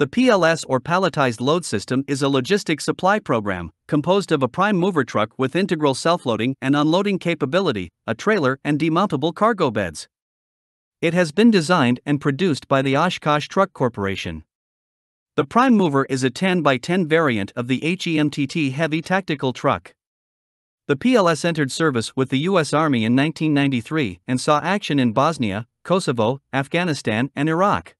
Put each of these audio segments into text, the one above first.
The PLS or Palletized Load System is a logistics supply program, composed of a prime mover truck with integral self-loading and unloading capability, a trailer and demountable cargo beds. It has been designed and produced by the Oshkosh Truck Corporation. The prime mover is a 10x10 variant of the HEMTT heavy tactical truck. The PLS entered service with the U.S. Army in 1993 and saw action in Bosnia, Kosovo, Afghanistan, and Iraq.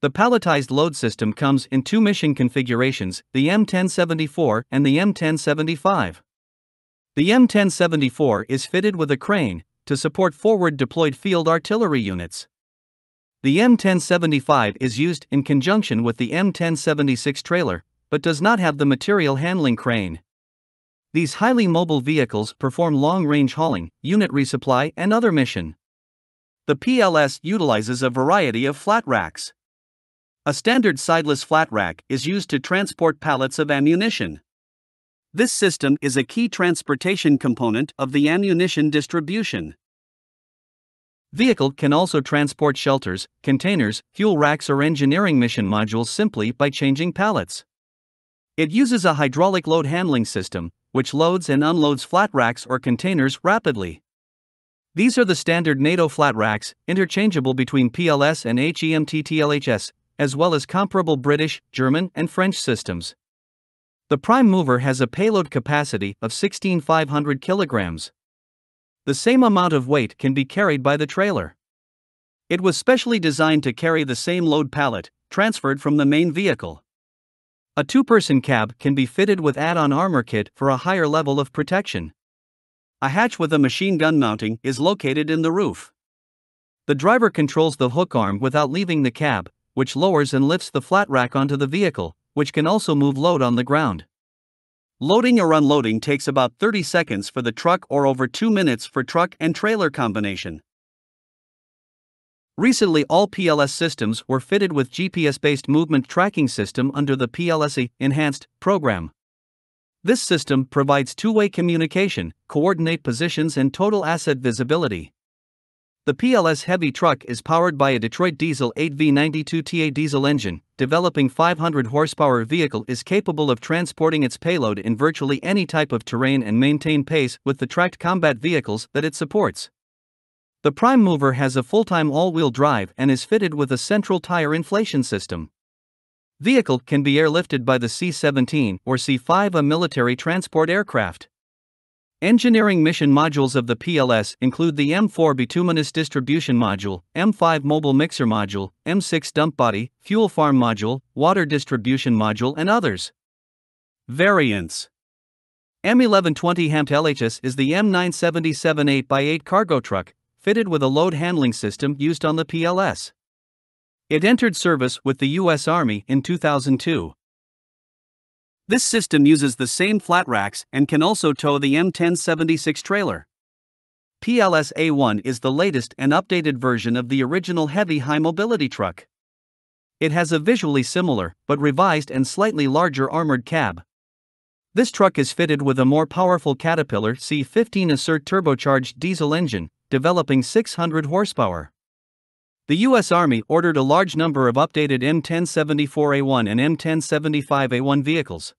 The palletized load system comes in two mission configurations, the M1074 and the M1075. The M1074 is fitted with a crane to support forward-deployed field artillery units. The M1075 is used in conjunction with the M1076 trailer, but does not have the material handling crane. These highly mobile vehicles perform long-range hauling, unit resupply, and other missions. The PLS utilizes a variety of flat racks. A standard sideless flat rack is used to transport pallets of ammunition. This system is a key transportation component of the ammunition distribution. Vehicle can also transport shelters, containers, fuel racks, or engineering mission modules simply by changing pallets. It uses a hydraulic load handling system, which loads and unloads flat racks or containers rapidly. These are the standard NATO flat racks, interchangeable between PLS and HEMTT LHS, as well as comparable British, German, and French systems. The prime mover has a payload capacity of 16,500 kilograms. The same amount of weight can be carried by the trailer. It was specially designed to carry the same load pallet, transferred from the main vehicle. A two-person cab can be fitted with add-on armor kit for a higher level of protection. A hatch with a machine gun mounting is located in the roof. The driver controls the hook arm without leaving the cab, which lowers and lifts the flat rack onto the vehicle, which can also move load on the ground. Loading or unloading takes about 30 seconds for the truck or over 2 minutes for truck and trailer combination. Recently, all PLS systems were fitted with GPS-based movement tracking system under the PLSE Enhanced Program. This system provides two-way communication, coordinate positions, and total asset visibility. The PLS heavy truck is powered by a Detroit Diesel 8V92TA diesel engine. Developing 500 horsepower vehicle is capable of transporting its payload in virtually any type of terrain and maintain pace with the tracked combat vehicles that it supports. The prime mover has a full-time all-wheel drive and is fitted with a central tire inflation system. Vehicle can be airlifted by the C-17 or C-5A military transport aircraft. Engineering mission modules of the PLS include the M4 bituminous distribution module, M5 mobile mixer module, M6 dump body, fuel farm module, water distribution module, and others. Variants: M1120 HEMTT LHS is the M977 8x8 cargo truck, fitted with a load handling system used on the PLS. It entered service with the U.S. Army in 2002. This system uses the same flat racks and can also tow the M1076 trailer. PLS-A1 is the latest and updated version of the original heavy high-mobility truck. It has a visually similar, but revised and slightly larger armored cab. This truck is fitted with a more powerful Caterpillar C15A3 turbocharged diesel engine, developing 600 horsepower. The U.S. Army ordered a large number of updated M1074A1 and M1075A1 vehicles.